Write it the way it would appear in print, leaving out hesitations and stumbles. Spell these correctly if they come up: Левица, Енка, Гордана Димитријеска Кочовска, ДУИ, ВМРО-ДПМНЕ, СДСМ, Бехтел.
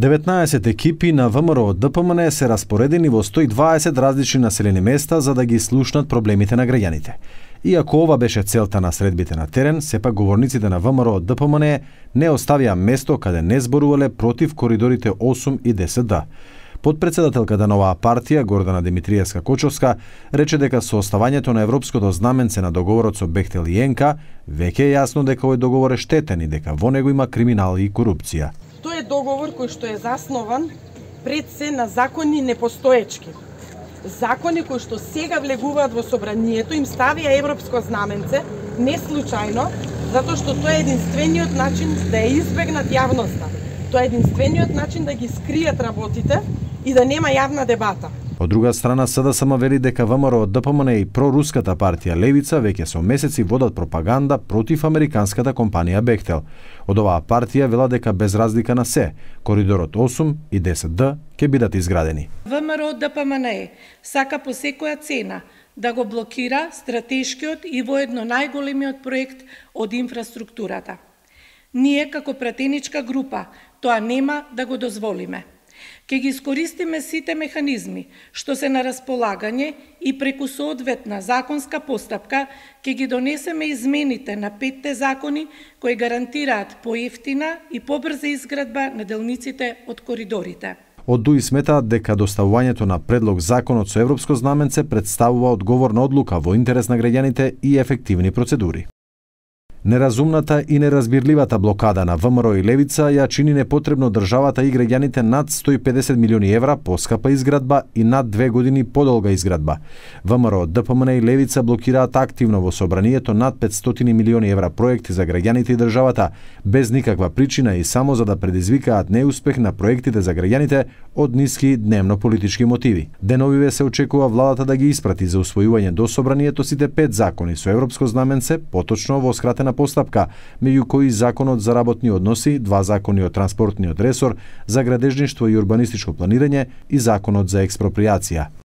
19 екипи на ВМРО-ДПМНЕ се распоредени во 120 различни населени места за да ги слушнат проблемите на граѓаните. Иако ова беше целта на средбите на терен, сепак говорниците на ВМРО-ДПМНЕ не оставија место каде не зборувале против коридорите 8 и 10Д. Подпредседателката на оваа партија, Гордана Димитријеска Кочовска, рече дека со оставањето на европското знаменце на договорот со Бехтел и Енка, веќе е јасно дека овој договор е штетен и дека во него има криминал и корупција. Тоа е договор кој што е заснован пред се на закони непостоечки. Закони кои што сега влегуваат во собранието им ставија европско знаменце, не случајно, затоа што тоа е единствениот начин да ја избегнат јавноста. Тоа е единствениот начин да ги скријат работите и да нема јавна дебата. Од друга страна, СДСМ вели дека ВМРО-ДПМНЕ и проруската партија Левица веќе со месеци водат пропаганда против американската компанија Бехтел. Од оваа партија вела дека без разлика на се, коридорот 8 и 10Д ќе бидат изградени. ВМРО-ДПМНЕ сака по секоја цена да го блокира стратешкиот и воедно најголемиот проект од инфраструктурата. Ние, како пратеничка група, тоа нема да го дозволиме. Ќе ги искористиме сите механизми што се на располагање и преку соодветна законска постапка ќе ги донесеме измените на 5-те закони кои гарантираат поевтина и побрза изградба на делниците од коридорите. Од ДУИ сметаат дека доставувањето на предлог законот со европско знаменце претставува одговорна одлука во интерес на граѓаните и ефективни процедури. Неразумната и неразбирливата блокада на ВМРО и Левица ја чини непотребно државата и граѓаните над 150 милиони евра поскапа изградба и над 2 години подолга изградба. ВМРО, ДПМНЕ и Левица блокираат активно во собранието над 500 милиони евра проекти за граѓаните и државата, без никаква причина и само за да предизвикаат неуспех на проектите за граѓаните од ниски дневно политички мотиви. Деновиве се очекува владата да ги испрати за усвојување до собранието сите 5 закони со европско знаменце, поточно во скратена постапка, меѓу кои законот за работни односи, 2 закони од транспортниот ресор, за градежништво и урбанистичко планирање и законот за експропријација.